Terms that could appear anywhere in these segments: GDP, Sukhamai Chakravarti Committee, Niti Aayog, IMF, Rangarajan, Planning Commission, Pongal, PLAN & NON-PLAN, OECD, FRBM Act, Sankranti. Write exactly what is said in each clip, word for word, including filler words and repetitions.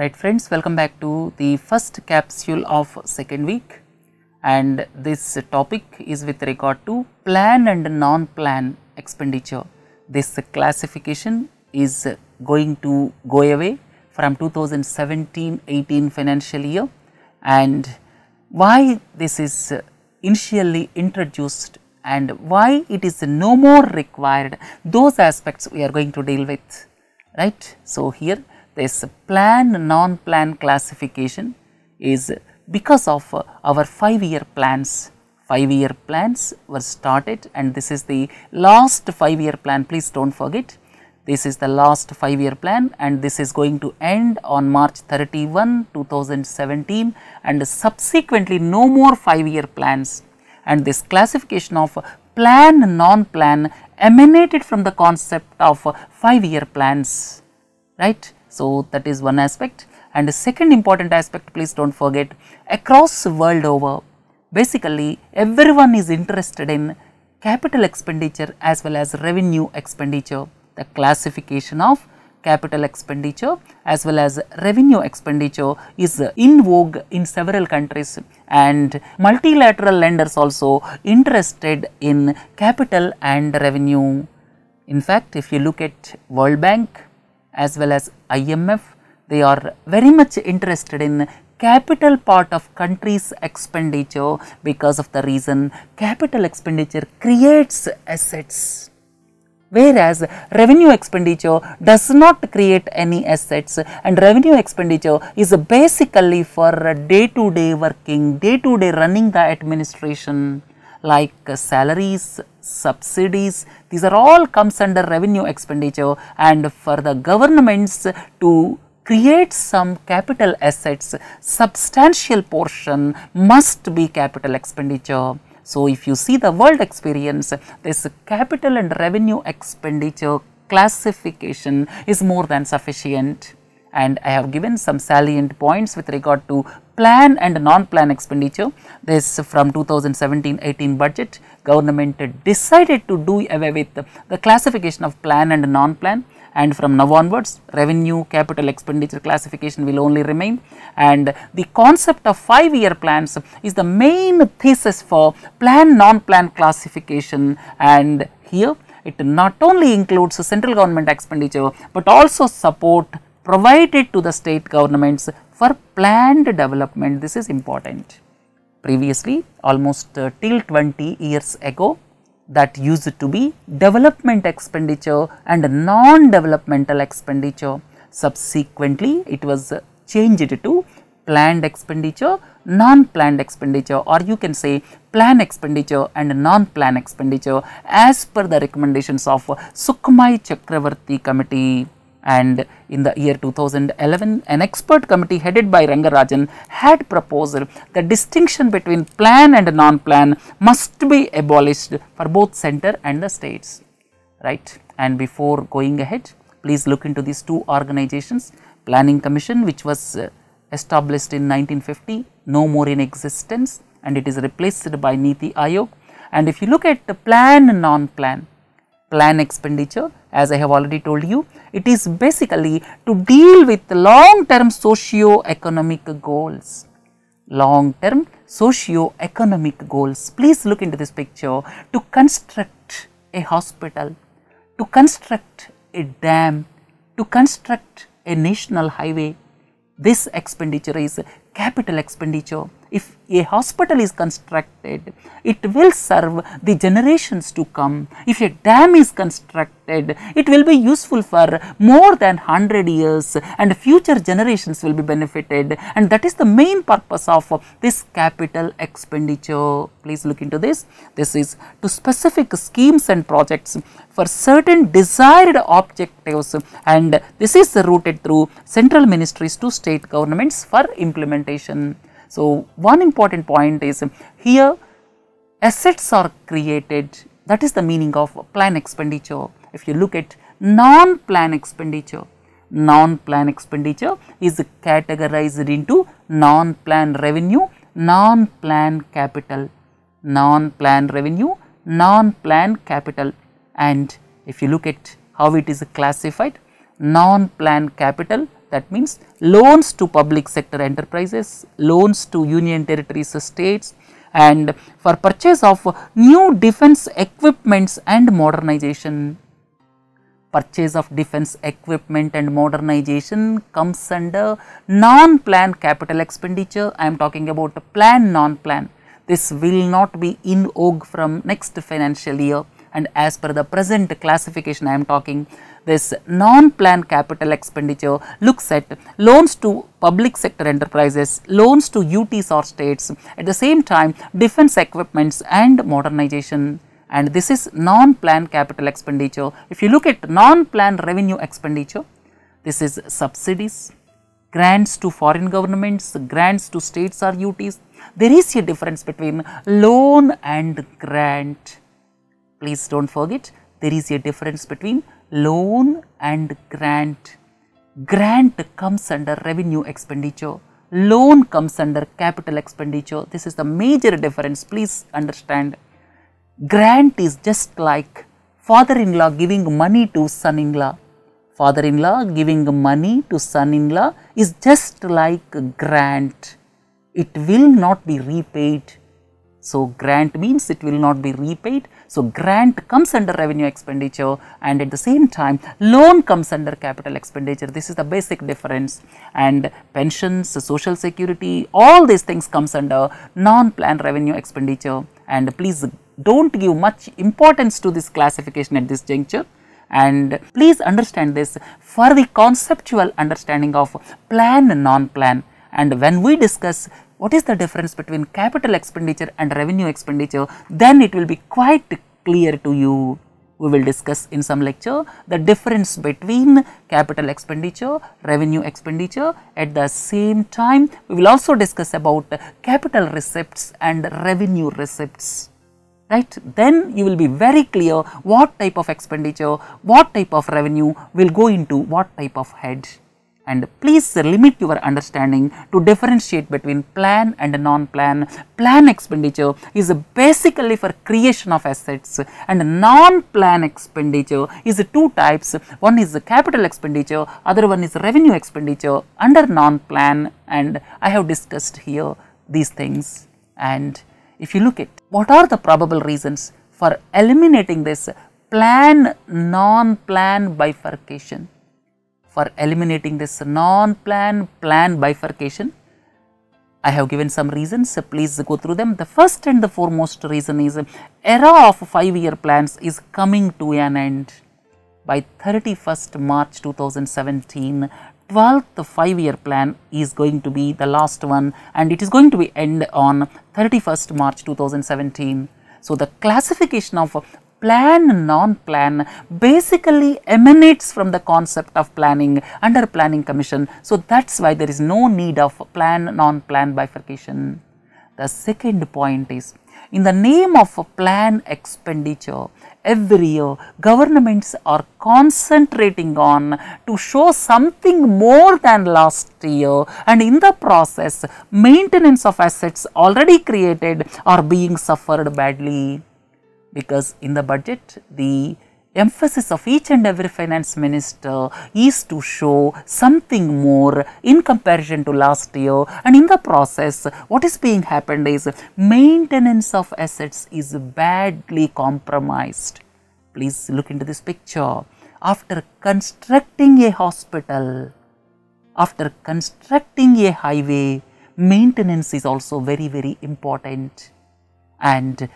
Right friends, welcome back to the first capsule of second week, and this topic is with regard to plan and non-plan expenditure. This classification is going to go away from two thousand seventeen eighteen financial year, and why this is initially introduced and why it is no more required, those aspects we are going to deal with, right. So, here this plan non-plan classification is because of uh, our five year plans. five year plans were started, and this is the last five year plan, please do not forget. This is the last five year plan, and this is going to end on March thirty-first two thousand seventeen, and subsequently no more five year plans. And this classification of plan non-plan emanated from the concept of five year plans, right. So, that is one aspect. And the second important aspect, please do not forget, across the world over, basically everyone is interested in capital expenditure as well as revenue expenditure. The classification of capital expenditure as well as revenue expenditure is in vogue in several countries, and multilateral lenders also interested in capital and revenue. In fact, if you look at World Bank as well as I M F, they are very much interested in capital part of countries' expenditure because of the reason capital expenditure creates assets, whereas revenue expenditure does not create any assets, and revenue expenditure is basically for day-to-day working, day-to-day running the administration, like salaries, subsidies, these are all comes under revenue expenditure. And for the governments to create some capital assets, substantial portion must be capital expenditure. So, if you see the world experience, this capital and revenue expenditure classification is more than sufficient. And I have given some salient points with regard to plan and non-plan expenditure. This from two thousand seventeen eighteen budget, government decided to do away with the classification of plan and non-plan, and from now onwards revenue capital expenditure classification will only remain. And the concept of five year plans is the main thesis for plan non-plan classification, and here it not only includes central government expenditure but also support provided to the state governments for planned development. This is important. Previously, almost uh, till twenty years ago, that used to be development expenditure and non-developmental expenditure. Subsequently, it was uh, changed to planned expenditure, non-planned expenditure, or you can say plan expenditure and non-plan expenditure as per the recommendations of uh, Sukhamai Chakravarti Committee. And in the year two thousand eleven, an expert committee headed by Rangarajan had proposed the distinction between plan and non-plan must be abolished for both centre and the states, right. And before going ahead, please look into these two organizations, Planning Commission, which was established in nineteen fifty, no more in existence, and it is replaced by Niti Aayog. And if you look at the plan and non-plan, plan expenditure, as I have already told you, it is basically to deal with long term socio-economic goals, long term socio-economic goals. Please look into this picture, to construct a hospital, to construct a dam, to construct a national highway. This expenditure is capital expenditure. If a hospital is constructed, it will serve the generations to come. If a dam is constructed, it will be useful for more than one hundred years, and future generations will be benefited, and that is the main purpose of this capital expenditure. Please look into this. This is to specific schemes and projects for certain desired objectives, and this is routed through central ministries to state governments for implementation. So, one important point is here assets are created, that is the meaning of plan expenditure. If you look at non-plan expenditure, non-plan expenditure is categorized into non-plan revenue, non-plan capital, non-plan revenue, non-plan capital. And if you look at how it is classified, non-plan capital That means loans to public sector enterprises, loans to union territories, states, and for purchase of new defense equipments and modernization. Purchase of defense equipment and modernization comes under non-planned capital expenditure. I am talking about plan, non-plan. This will not be in vogue from next financial year, and as per the present classification I am talking, this non-planned capital expenditure looks at loans to public sector enterprises, loans to U Ts or states, at the same time defense equipments and modernization, and this is non-planned capital expenditure. If you look at non-planned revenue expenditure, this is subsidies, grants to foreign governments, grants to states or U Ts. There is a difference between loan and grant. Please do not forget, there is a difference between loan and grant. Grant comes under revenue expenditure, loan comes under capital expenditure. This is the major difference, please understand. Grant is just like father-in-law giving money to son-in-law. Father-in-law giving money to son-in-law is just like grant. It will not be repaid. So, grant means it will not be repaid. So, grant comes under revenue expenditure, and at the same time loan comes under capital expenditure. This is the basic difference, and pensions, social security, all these things comes under non-planned revenue expenditure. And please don't give much importance to this classification at this juncture, and please understand this for the conceptual understanding of plan and non-plan. And when we discuss what is the difference between capital expenditure and revenue expenditure, then it will be quite clear to you. We will discuss in some lecture the difference between capital expenditure, revenue expenditure. At the same time, we will also discuss about capital receipts and revenue receipts. Right? Then you will be very clear what type of expenditure, what type of revenue will go into what type of head. And please limit your understanding to differentiate between plan and non-plan. Plan expenditure is basically for creation of assets, and non-plan expenditure is two types. One is the capital expenditure, other one is revenue expenditure under non-plan, and I have discussed here these things. And if you look at what are the probable reasons for eliminating this plan, non-plan bifurcation. For eliminating this non-plan, plan bifurcation, I have given some reasons, so please go through them. The first and the foremost reason is era of five-year plans is coming to an end. By thirty-first March two thousand seventeen, twelfth five-year plan is going to be the last one, and it is going to be end on thirty-first March two thousand seventeen. So, the classification of plan and non-plan basically emanates from the concept of planning under Planning Commission. So, that is why there is no need of plan non-plan bifurcation. The second point is, in the name of a plan expenditure, every year governments are concentrating on to show something more than last year, and in the process maintenance of assets already created are being suffered badly. Because in the budget, the emphasis of each and every finance minister is to show something more in comparison to last year, and in the process what is being happened is maintenance of assets is badly compromised. Please look into this picture. After constructing a hospital, after constructing a highway, maintenance is also very very important, and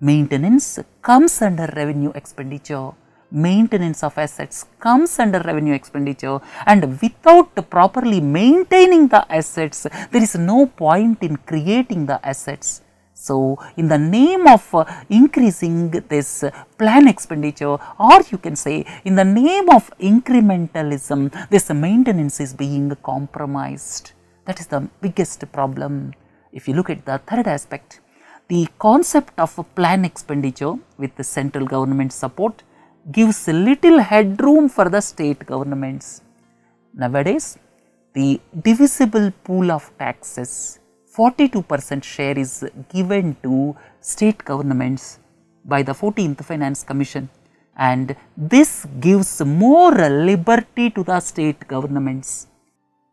maintenance comes under revenue expenditure. Maintenance of assets comes under revenue expenditure, and without properly maintaining the assets, there is no point in creating the assets. So, in the name of increasing this plan expenditure, or you can say in the name of incrementalism, this maintenance is being compromised. That is the biggest problem. If you look at the third aspect, the concept of plan expenditure with the central government support gives little headroom for the state governments. Nowadays, the divisible pool of taxes, forty-two percent share is given to state governments by the fourteenth Finance Commission, and this gives more liberty to the state governments.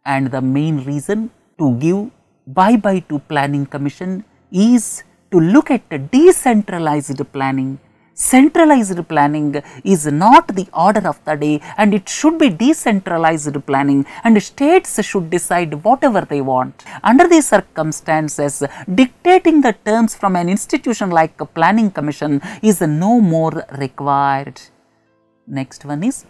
And the main reason to give bye-bye to Planning Commission is to look at the decentralized planning. Centralized planning is not the order of the day, and it should be decentralized planning, and states should decide whatever they want. Under these circumstances, dictating the terms from an institution like a Planning Commission is no more required. Next one is,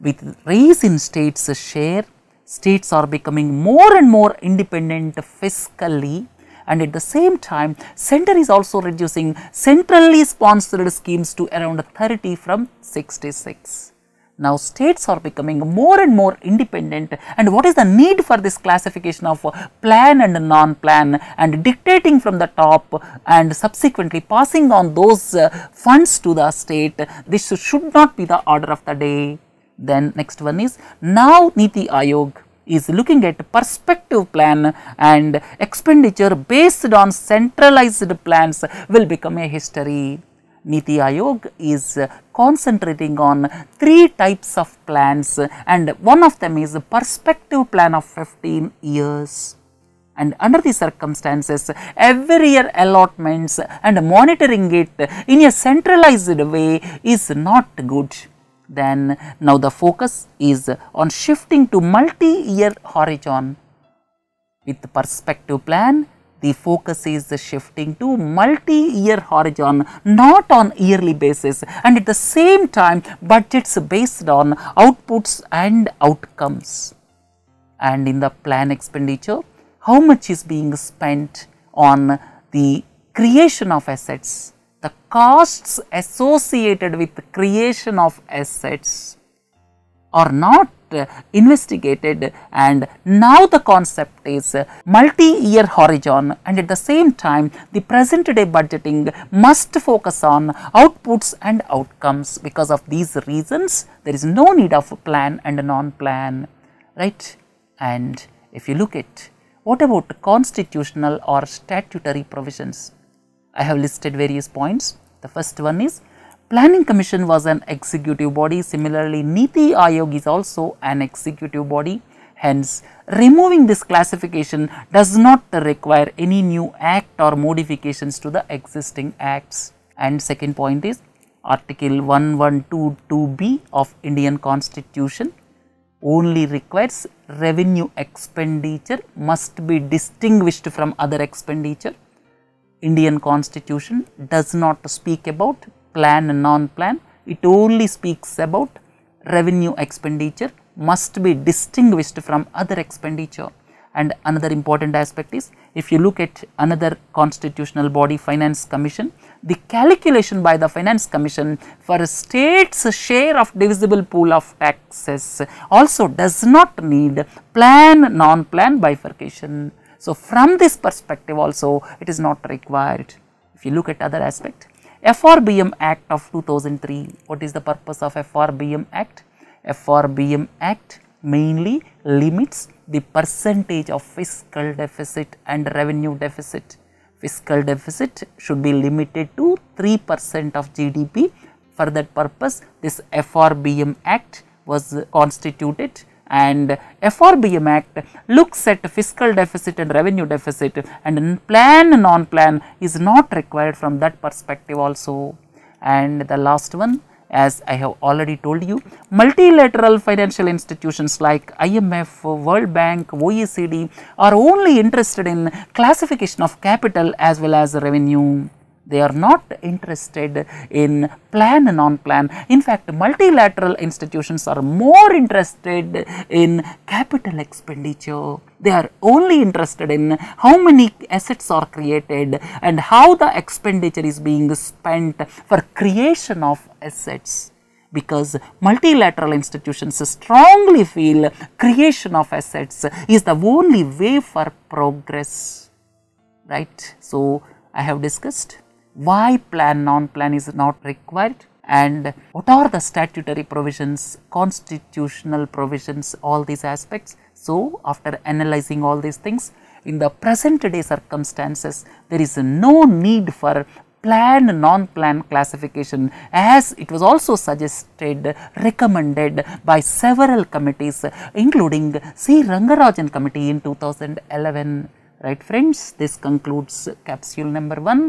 with raise in states' share, states are becoming more and more independent fiscally. And at the same time, center is also reducing centrally sponsored schemes to around thirty from sixty-six. Now, states are becoming more and more independent, and what is the need for this classification of plan and non-plan, and dictating from the top and subsequently passing on those funds to the state? This should not be the order of the day. Then next one is, now Niti Aayog is looking at perspective plan, and expenditure based on centralized plans will become a history. Niti Aayog is concentrating on three types of plans, and one of them is a perspective plan of fifteen years. And under these circumstances, every year allotments and monitoring it in a centralized way is not good. Then now the focus is on shifting to multi-year horizon. With the perspective plan, the focus is shifting to multi-year horizon, not on yearly basis, and at the same time budgets based on outputs and outcomes. And in the plan expenditure, how much is being spent on the creation of assets, the costs associated with the creation of assets are not investigated, and now the concept is multi-year horizon, and at the same time the present day budgeting must focus on outputs and outcomes. Because of these reasons, there is no need of plan and non-plan, right? And if you look at, what about constitutional or statutory provisions? I have listed various points. The first one is, Planning Commission was an executive body. Similarly, Niti Aayog is also an executive body. Hence, removing this classification does not require any new act or modifications to the existing acts. And second point is, Article one one two two B of Indian Constitution only requires revenue expenditure must be distinguished from other expenditure. Indian Constitution does not speak about plan and non-plan, it only speaks about revenue expenditure must be distinguished from other expenditure. And another important aspect is, if you look at another constitutional body, Finance Commission, the calculation by the Finance Commission for a state's share of divisible pool of taxes also does not need plan, non-plan bifurcation. So, from this perspective also, it is not required. If you look at other aspect, F R B M Act of two thousand three, what is the purpose of F R B M Act? F R B M Act mainly limits the percentage of fiscal deficit and revenue deficit. Fiscal deficit should be limited to three percent of G D P. For that purpose, this F R B M Act was constituted. And F R B M Act looks at fiscal deficit and revenue deficit, and plan non-plan is not required from that perspective also. And the last one, as I have already told you, multilateral financial institutions like I M F, World Bank, O E C D are only interested in classification of capital as well as revenue. They are not interested in plan and non-plan. In fact, multilateral institutions are more interested in capital expenditure. They are only interested in how many assets are created and how the expenditure is being spent for creation of assets. Because multilateral institutions strongly feel creation of assets is the only way for progress, right? So, I have discussed why plan non-plan is not required, and what are the statutory provisions, constitutional provisions, all these aspects. So, after analyzing all these things, in the present day circumstances, there is no need for planned and non-planned classification, as it was also suggested, recommended by several committees, including C. Rangarajan committee in two thousand eleven. Right friends, this concludes capsule number one.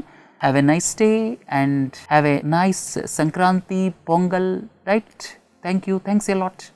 Have a nice day and have a nice Sankranti, Pongal, right? Thank you. Thanks a lot.